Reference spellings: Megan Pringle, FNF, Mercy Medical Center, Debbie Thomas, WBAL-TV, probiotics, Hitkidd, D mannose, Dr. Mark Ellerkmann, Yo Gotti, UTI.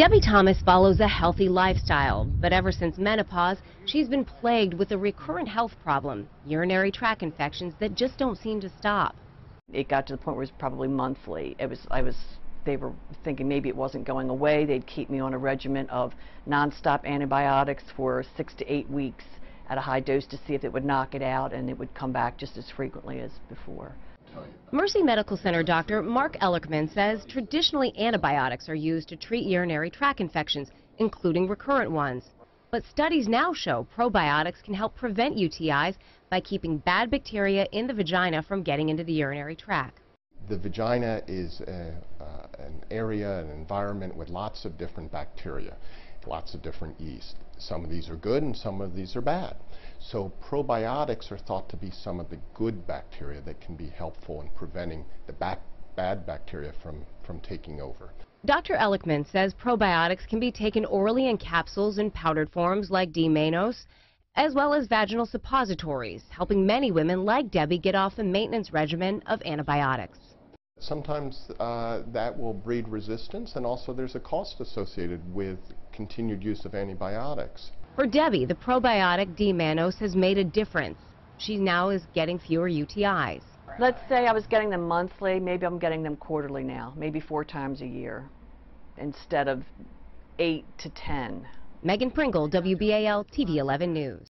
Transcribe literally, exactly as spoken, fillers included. Debbie Thomas follows a healthy lifestyle, but ever since menopause, she's been plagued with a recurrent health problem, urinary tract infections that just don't seem to stop. It got to the point where it was probably monthly. It was, I was, they were thinking maybe it wasn't going away. They'd keep me on a regimen of nonstop antibiotics for six to eight weeks at a high dose to see if it would knock it out, and it would come back just as frequently as before. Mercy Medical Center Doctor Mark Ellerkmann says traditionally antibiotics are used to treat urinary tract infections, including recurrent ones. But studies now show probiotics can help prevent U T Is by keeping bad bacteria in the vagina from getting into the urinary tract. The vagina is a, uh, an area, an environment with lots of different bacteria, lots of different yeast. Some of these are good and some of these are bad. So probiotics are thought to be some of the good bacteria that can be helpful in preventing the bac bad bacteria from, from taking over. Doctor Ellerkmann says probiotics can be taken orally in capsules and powdered forms like D mannose, as well as vaginal suppositories, helping many women like Debbie get off the maintenance regimen of antibiotics. Sometimes uh, that will breed resistance, and also there's a cost associated with continued use of antibiotics. For Debbie, the probiotic D mannose has made a difference. She now is getting fewer U T Is. Let's say I was getting them monthly, maybe I'm getting them quarterly now, maybe four times a year instead of eight to ten. Megan Pringle, W B A L T V eleven News.